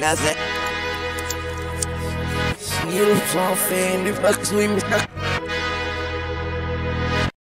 Nothing. You fluffy and the bucks we